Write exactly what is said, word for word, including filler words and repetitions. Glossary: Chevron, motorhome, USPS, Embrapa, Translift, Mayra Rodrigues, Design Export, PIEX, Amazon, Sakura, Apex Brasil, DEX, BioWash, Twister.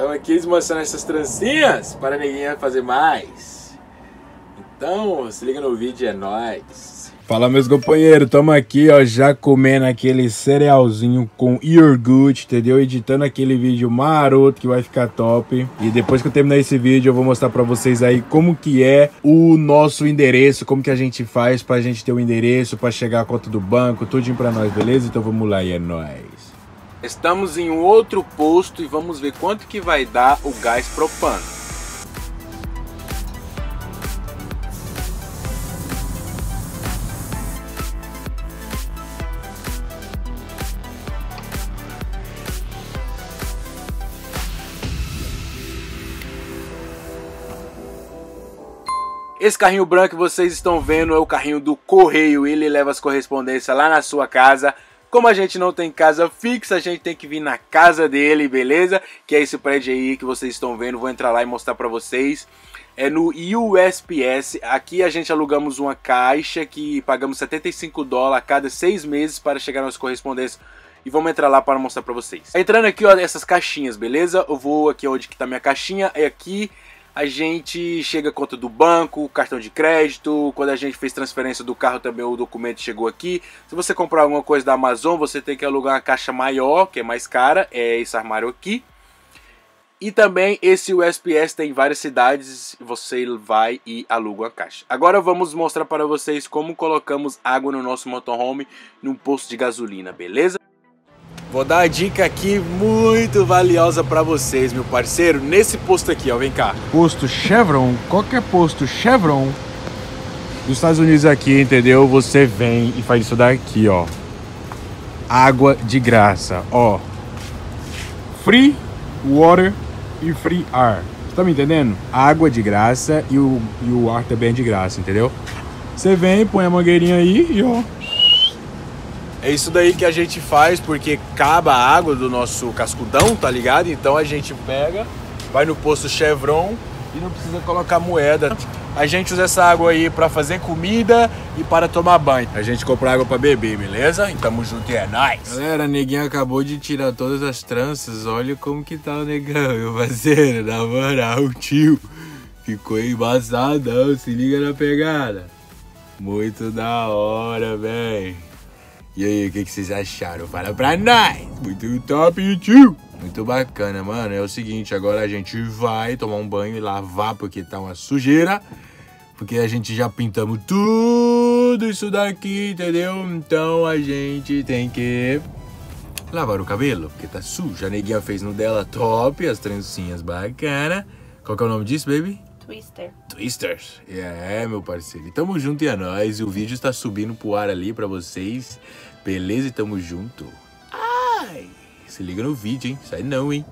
Estamos aqui esmoçando essas trancinhas para ninguém fazer mais. Então, se liga no vídeo, é nóis. Fala, meus companheiros, estamos aqui, ó, já comendo aquele cerealzinho com iogurte, entendeu? Editando aquele vídeo maroto que vai ficar top. E depois que eu terminar esse vídeo, eu vou mostrar pra vocês aí como que é o nosso endereço, como que a gente faz pra gente ter o endereço, pra chegar a conta do banco, tudinho pra nós, beleza? Então vamos lá e é nóis. Estamos em um outro posto e vamos ver quanto que vai dar o gás propano. Esse carrinho branco que vocês estão vendo é o carrinho do correio, ele leva as correspondências lá na sua casa. Como a gente não tem casa fixa, a gente tem que vir na casa dele, beleza? Que é esse prédio aí que vocês estão vendo, vou entrar lá e mostrar pra vocês. É no U S P S, aqui a gente alugamos uma caixa que pagamos setenta e cinco dólares a cada seis meses para chegar nas correspondências. E vamos entrar lá para mostrar pra vocês. Entrando aqui, ó, essas caixinhas, beleza? Eu vou aqui onde que tá minha caixinha, é aqui. A gente chega a conta do banco, cartão de crédito, quando a gente fez transferência do carro também o documento chegou aqui. Se você comprar alguma coisa da Amazon, você tem que alugar uma caixa maior, que é mais cara, é esse armário aqui. E também esse U S P S tem várias cidades, você vai e aluga a caixa. Agora vamos mostrar para vocês como colocamos água no nosso motorhome, num posto de gasolina, beleza? Vou dar uma dica aqui muito valiosa pra vocês, meu parceiro, nesse posto aqui, ó, vem cá. Posto Chevron, qualquer posto Chevron dos Estados Unidos aqui, entendeu? Você vem e faz isso daqui, ó. Água de graça, ó. Free water e free air. Você tá me entendendo? Água de graça e o, e o ar também é de graça, entendeu? Você vem, põe a mangueirinha aí e ó. É isso daí que a gente faz, porque acaba a água do nosso cascudão, tá ligado? Então a gente pega, vai no posto Chevron e não precisa colocar moeda. A gente usa essa água aí pra fazer comida e para tomar banho. A gente compra água pra beber, beleza? E tamo junto e é nóis! Galera, neguinho acabou de tirar todas as tranças, olha como que tá o negão, meu parceiro, na moral, o tio ficou embaçadão, se liga na pegada. Muito da hora, velho. E aí, o que, que vocês acharam? Fala pra nós! Muito top, tio! Muito bacana, mano. É o seguinte, agora a gente vai tomar um banho e lavar, porque tá uma sujeira. Porque a gente já pintamos tudo isso daqui, entendeu? Então a gente tem que lavar o cabelo, porque tá sujo. A neguinha fez no dela top, as trancinhas bacana. Qual que é o nome disso, baby? Twister. Twister. É, yeah, meu parceiro. E tamo junto e é nóis. E o vídeo está subindo pro ar ali pra vocês. Beleza? E tamo junto. Ai! Se liga no vídeo, hein? Sai não, hein?